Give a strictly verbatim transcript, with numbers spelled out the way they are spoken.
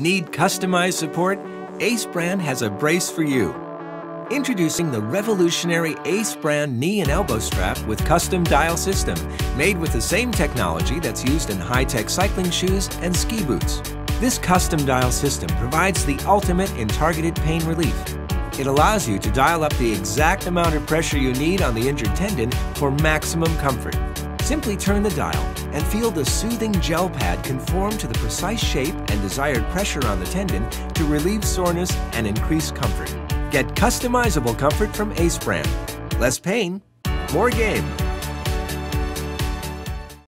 Need customized support? ACE brand has a brace for you. Introducing the revolutionary ACE brand knee and elbow strap with custom dial system, made with the same technology that's used in high-tech cycling shoes and ski boots. This custom dial system provides the ultimate in targeted pain relief. It allows you to dial up the exact amount of pressure you need on the injured tendon for maximum comfort. Simply turn the dial and feel the soothing gel pad conform to the precise shape and desired pressure on the tendon to relieve soreness and increase comfort. Get customizable comfort from ACE brand. Less pain, more game.